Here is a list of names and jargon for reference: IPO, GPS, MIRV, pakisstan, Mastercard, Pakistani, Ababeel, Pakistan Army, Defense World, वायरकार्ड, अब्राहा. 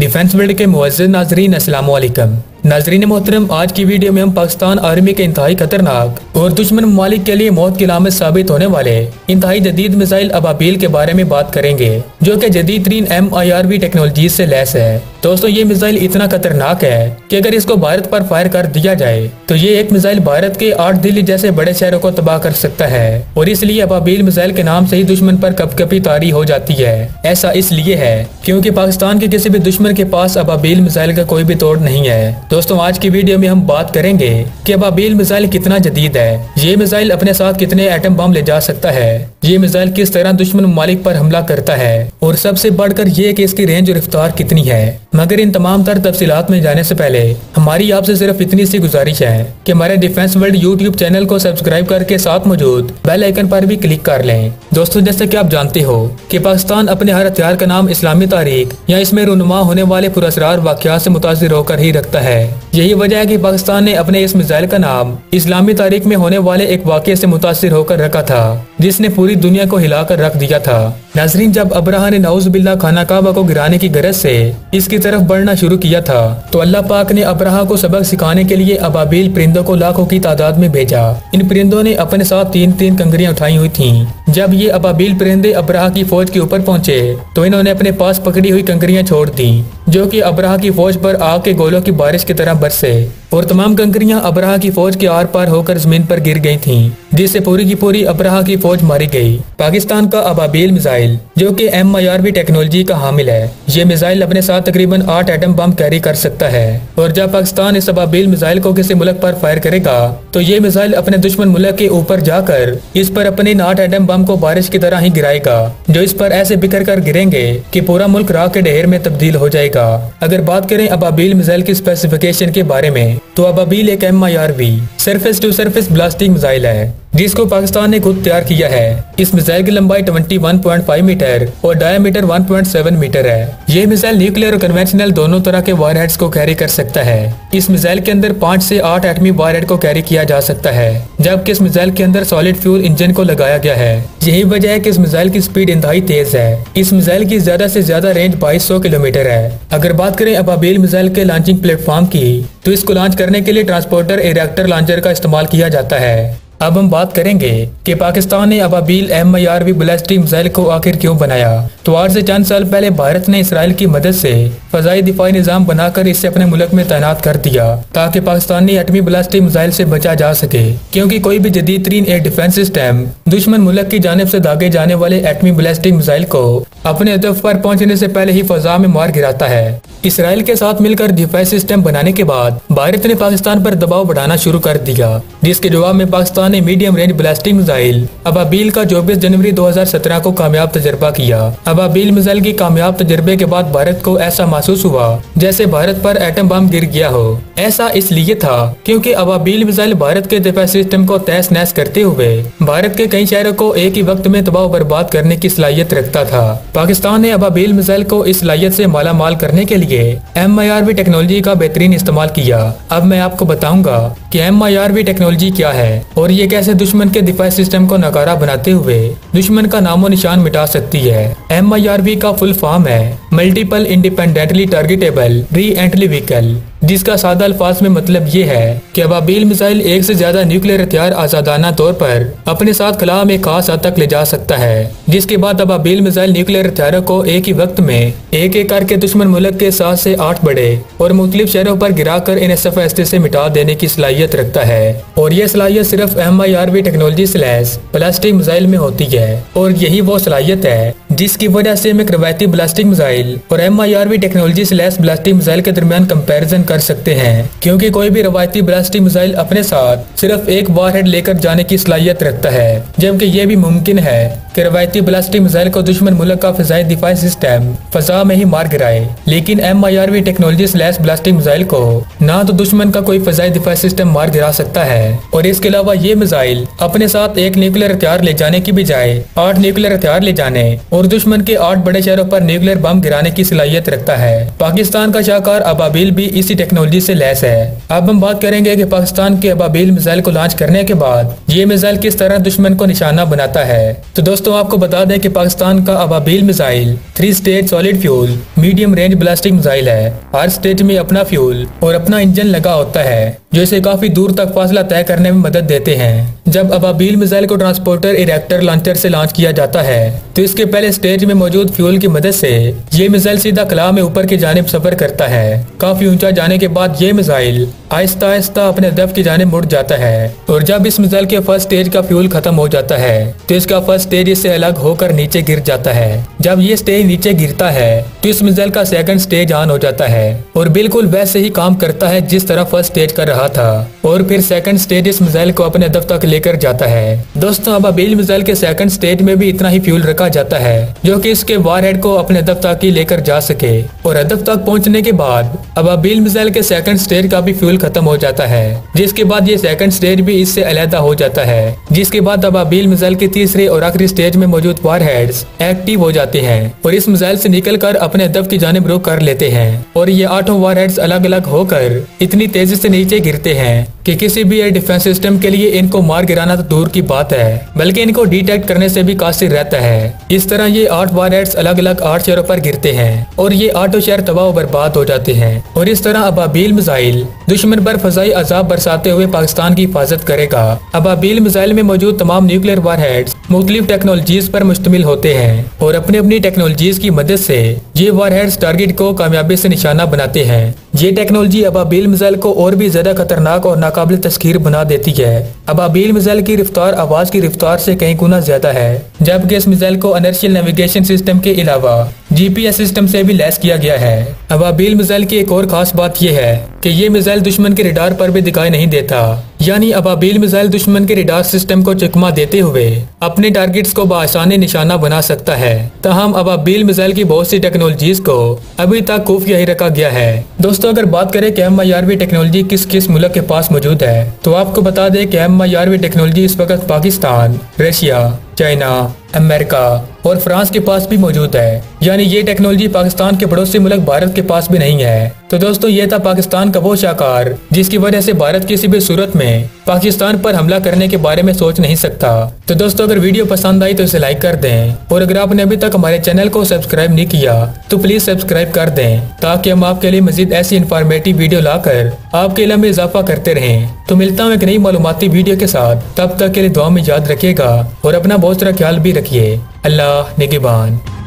Defence world के मुअज़्ज़िज़ नाज़रीन अस्सलामु अलैकुम। नाज़रीन मोहतरम, आज की वीडियो में हम पाकिस्तान आर्मी के इंतहाई खतरनाक और दुश्मन ममालिक के लिए मौत की लामत साबित होने वाले इंतहाई जदीद मिसाइल अबाबील के बारे में बात करेंगे, जो कि जदीद तरीन MIRV टेक्नोलॉजी से लैस है। दोस्तों, ये मिसाइल इतना खतरनाक है कि अगर इसको भारत पर फायर कर दिया जाए तो ये एक मिसाइल भारत के 8 दिल्ली जैसे बड़े शहरों को तबाह कर सकता है, और इसलिए अबाबील मिसाइल के नाम से ही दुश्मन पर कपकपी तारी हो जाती है। ऐसा इसलिए है क्योंकि पाकिस्तान के किसी भी दुश्मन के पास अबाबील मिसाइल का कोई भी तोड़ नहीं है। दोस्तों, आज की वीडियो में हम बात करेंगे कि अबाबील मिसाइल कितना जदीद है, ये मिसाइल अपने साथ कितने एटम बम ले जा सकता है, ये मिसाइल किस तरह दुश्मन ममालिक पर हमला करता है, और सबसे बढ़कर ये कि इसकी रेंज और रफ्तार कितनी है। मगर इन तमाम तर तफसीलात में जाने से पहले हमारी आपसे सिर्फ इतनी सी गुजारिश है कि हमारे डिफेंस वर्ल्ड यूट्यूब चैनल को सब्सक्राइब करके साथ मौजूद बेल आइकन पर भी क्लिक कर लें। दोस्तों, जैसे कि आप जानते हो कि पाकिस्तान अपने हर हथियार का नाम इस्लामी तारीख या इसमें रुनुमा होने वाले पुरअसरार वाक़यात से मुतासिर होकर ही रखता है। यही वजह है कि पाकिस्तान ने अपने इस मिसाइल का नाम इस्लामी तारीख में होने वाले एक वाक़ये से मुतासिर होकर रखा था, जिसने पूरी दुनिया को हिलाकर रख दिया था। नाज़रीन, जब अब्राहा ने नाउज़ुबिल्लाह खाना काबा को गिराने की गरज से इसकी तरफ बढ़ना शुरू किया था तो अल्लाह पाक ने अब्राहा को सबक सिखाने के लिए अबाबील परिंदों को लाखों की तादाद में भेजा। इन परिंदों ने अपने साथ 3-3 कंकरियाँ उठाई हुई थीं। जब ये अबाबील परिंदे अब्राहा की फौज के ऊपर पहुँचे तो इन्होंने अपने पास पकड़ी हुई कंकरियाँ छोड़ दी, जो कि अब्राहा की फौज पर आग के गोलों की बारिश की तरह बरसे, और तमाम कंकरियां अब्राहा की फौज के आर पार होकर जमीन पर गिर गई थीं, जिससे पूरी की पूरी अब्राहा की फौज मारी गई। पाकिस्तान का अबाबील मिसाइल, जो कि MIRV टेक्नोलॉजी का हामिल है, ये मिसाइल अपने साथ तकरीबन 8 एटम बम कैरी कर सकता है, और जब पाकिस्तान इस अबाबील मिसाइल को किसी मुल्क पर फायर करेगा तो ये मिसाइल अपने दुश्मन मुल्क के ऊपर जाकर इस पर अपने 8 एटम बम को बारिश की तरह ही गिराएगा, जो इस पर ऐसे बिखर कर गिरेंगे कि पूरा मुल्क राख के ढेर में तब्दील हो जाएगा। अगर बात करें अबाबील मिसाइल की स्पेसिफिकेशन के बारे में तो अबाबील एक MIRV surface to surface blasting missile है, जिसको पाकिस्तान ने खुद तैयार किया है। इस मिसाइल की लंबाई 21.5 मीटर और डायमीटर 1.7 मीटर है। यह मिसाइल न्यूक्लियर और कन्वेंशनल दोनों तरह के वारहेड्स को कैरी कर सकता है। इस मिसाइल के अंदर 5 से 8 एटमी वारहेड को कैरी किया जा सकता है, जबकि इस मिसाइल के अंदर सॉलिड फ्यूल इंजन को लगाया गया है। यही वजह है कि इस मिसाइल की स्पीड इंतहाई तेज है। इस मिसाइल की ज्यादा से ज्यादा रेंज 2200 किलोमीटर है। अगर बात करें अबाबील मिसाइल के लॉन्चिंग प्लेटफॉर्म की तो इसको लॉन्च करने के लिए ट्रांसपोर्टर एरेक्टर लॉन्चर का इस्तेमाल किया जाता है। अब हम बात करेंगे कि पाकिस्तान ने अबाबील MIRV बैलिस्टिक मिसाइल को आखिर क्यों बनाया। तो आज से चंद साल पहले भारत ने इसराइल की मदद से फजाई दिफाई निज़ाम बनाकर इसे अपने मुल्क में तैनात कर दिया ताकि पाकिस्तानी एटमी बैलिस्टिक मिसाइल से बचा जा सके, क्योंकि कोई भी जदीद तरीन एयर डिफेंस सिस्टम दुश्मन मुल्क की जानिब से दागे जाने वाले एटमी बैलिस्टिक मिसाइल को अपने हदफ पर पहुंचने से पहले ही फजा में मार गिराता है। इसराइल के साथ मिलकर डिफेंस सिस्टम बनाने के बाद भारत ने पाकिस्तान पर दबाव बढ़ाना शुरू कर दिया, जिसके जवाब में पाकिस्तान ने medium range ballistic missile Ababeel का 24 जनवरी 2017 को कामयाब तजर्बा किया। अबाबील मिसाइल के कामयाब तजर्बे के बाद भारत को ऐसा महसूस हुआ जैसे भारत पर एटम बम गिर गया हो। ऐसा इसलिए था क्योंकि अबाबील मिसाइल भारत के डिफेंस सिस्टम को तहस नहस करते हुए भारत के कई शहरों को एक ही वक्त में तबाह बर्बाद करने की सलाहियत रखता था। पाकिस्तान ने अबाबील मिसाइल को इस सलाहियत से मालामाल करने के लिए MIRV टेक्नोलॉजी का बेहतरीन इस्तेमाल किया। अब मैं आपको बताऊंगा कि MIRV टेक्नोलॉजी क्या है और ये कैसे दुश्मन के डिफेंस सिस्टम को नकारा बनाते हुए दुश्मन का नामो निशान मिटा सकती है। MIRV का फुल फॉर्म है multiple independently targetable reentry vehicle, जिसका सादा अल्फाज में मतलब ये है कि अबाबील मिसाइल एक से ज्यादा न्यूक्लियर हथियार आजादाना तौर पर अपने साथ खला में खास हद तक ले जा सकता है, जिसके बाद अबाबील मिसाइल न्यूक्लियर हथियारों को एक ही वक्त में एक एक करके दुश्मन मुल्क के 7 से 8 बड़े और मुख्तलिफ शहरों पर गिरा कर इन्हें सफ़हस्ते से मिटा देने की सलाहियत रखता है। और यह सलाहियत सिर्फ MIRV technology slash ballistic missile में होती है, और यही वो सलाहियत है जिसकी वजह से हम एक रवायती बैलिस्टिक मिसाइल और MIRV technology slash ballistic missile के दरमियान कंपेरिजन कर सकते हैं, क्योंकि कोई भी रवायती बैलिस्टिक मिसाइल अपने साथ सिर्फ एक वारहेड लेकर जाने की सलाहियत रखता है, जबकि यह भी मुमकिन है कि रवायती बैलिस्टिक मिसाइल को दुश्मन मुल्क का फ़िज़ाई दिफाई सिस्टम फ़ज़ा में ही मार गिराए। लेकिन MIRV technology slash ballistic missile को ना तो दुश्मन का कोई फ़िज़ाई दिफाई सिस्टम मार गिरा सकता है, और इसके अलावा ये मिसाइल अपने साथ एक न्यूक्लियर हथियार ले जाने की बजाय 8 न्यूक्लियर हथियार ले जाने और दुश्मन के 8 बड़े शहरों पर न्यूक्लियर बम गिराने की सलाहियत रखता है। पाकिस्तान का शाहकार अबाबील भी इसी टेक्नोलॉजी से लैस है। अब हम बात करेंगे कि पाकिस्तान के अबाबील मिसाइल को लॉन्च करने के बाद ये मिसाइल किस तरह दुश्मन को निशाना बनाता है। तो दोस्तों आपको बता दें कि पाकिस्तान का Ababeel missile 3 stage solid fuel medium range ballistic missile है। हर स्टेज में अपना फ्यूल और अपना इंजन लगा होता है जो इसे काफी दूर तक फासला तय करने में मदद देते हैं। जब अबाबील मिसाइल को ट्रांसपोर्टर इरेक्टर लॉन्चर से लॉन्च किया जाता है तो इसके पहले स्टेज में मौजूद फ्यूल की मदद से ये मिसाइल सीधा खला में ऊपर की जानिब सफर करता है। काफी ऊंचा जाने के बाद ये मिसाइल आहिस्ता आहिस्ता अपने हदफ की जानिब मुड़ जाता है और जब इस मिसाइल के फर्स्ट स्टेज का फ्यूल खत्म हो जाता है तो इसका फर्स्ट स्टेज इससे अलग होकर नीचे गिर जाता है। जब ये स्टेज नीचे गिरता है तो इस मिसाइल का सेकंड स्टेज ऑन हो जाता है और बिल्कुल वैसे ही काम करता है जिस तरह फर्स्ट स्टेज कर रहा था, और फिर सेकंड स्टेज इस मिसाइल को अपने हदफ तक लेकर जाता है। दोस्तों अबाबील मिसाइल के सेकंड स्टेज में भी इतना ही फ्यूल रखा जाता है जो कि इसके वारहेड को अपने हदफ तक ही लेकर जा सके, और हदफ तक पहुंचने के बाद अबाबील मिसाइल के सेकंड स्टेज का भी फ्यूल खत्म हो जाता है, जिसके बाद ये सेकंड स्टेज भी इससे अलहदा हो जाता है, जिसके बाद अबाबील मिसाइल के तीसरे और आखिरी स्टेज में मौजूद वारहेड्स एक्टिव हो जाते हैं और इस मिसाइल से निकलकर अपने हदफ की जानिब रुख कर लेते हैं, और ये 8 वारहेड्स अलग अलग होकर इतनी तेजी से नीचे गिरते हैं कि किसी भी एयर डिफेंस सिस्टम के लिए इनको मार गिराना तो दूर की बात है, बल्कि इनको डिटेक्ट करने से भी कासिर रहता है। इस तरह ये 8 वारहेड्स अलग अलग 8 शहरों पर गिरते हैं और ये 8 शहर तबाह बर्बाद हो जाते हैं, और इस तरह अबाबील मिसाइल दुश्मन पर फजाई अजाब बरसाते हुए पाकिस्तान की हिफाजत करेगा। अबाबील मिसाइल में मौजूद तमाम न्यूक्लियर वारहेड्स मुख्तलिफ टेक्नोलॉजीज पर मुश्तमिल होते हैं और अपनी अपनी टेक्नोलॉजीज की मदद से ये वारहेड्स टारगेट को कामयाबी से निशाना बनाते हैं। ये टेक्नोलॉजी अबाबील मिसाइल को और भी ज्यादा खतरनाक और नाकाबिल तस्खीर बना देती है। अबाबील मिसाइल की रफ्तार आवाज की रफ्तार से कई गुना ज्यादा है, जबकि इस मिसाइल को इनर्शियल नेविगेशन सिस्टम के अलावा GPS सिस्टम से भी लैस किया गया है। अबाबील मिसाइल की एक और खास बात यह है कि ये मिसाइल दुश्मन के रडार पर भी दिखाई नहीं देता, यानी अबाबील मिसाइल दुश्मन के रडार सिस्टम को चकमा देते हुए अपने टारगेट्स को बआसानी निशाना बना सकता है। तहम अबाबील मिसाइल की बहुत सी टेक्नोलॉजीज को अभी तक खुफिया ही रखा गया है। दोस्तों अगर बात करें कि MIRV टेक्नोलॉजी किस किस मुल्क के पास मौजूद है तो आपको बता दें कि MIRV टेक्नोलॉजी इस वक्त पाकिस्तान, रशिया, चाइना, अमेरिका और फ्रांस के पास भी मौजूद है, यानी ये टेक्नोलॉजी पाकिस्तान के पड़ोसी मुल्क भारत के पास भी नहीं है। तो दोस्तों ये था पाकिस्तान का वो शाकार जिसकी वजह से भारत किसी भी सूरत में पाकिस्तान पर हमला करने के बारे में सोच नहीं सकता। तो दोस्तों अगर वीडियो पसंद आई तो इसे लाइक कर दें, और अगर आपने अभी तक हमारे चैनल को सब्सक्राइब नहीं किया तो प्लीज सब्सक्राइब कर दें ताकि हम आपके लिए मजीद ऐसी इन्फॉर्मेटिव वीडियो लाकर आपके इल्म में इजाफा करते रहें। तो मिलता हूँ एक नई मालूमाती वीडियो के साथ, तब तक के लिए दुआ में याद रखिएगा और अपना बहुत सारा ख्याल भी रखिए। अल्लाह निगहबान।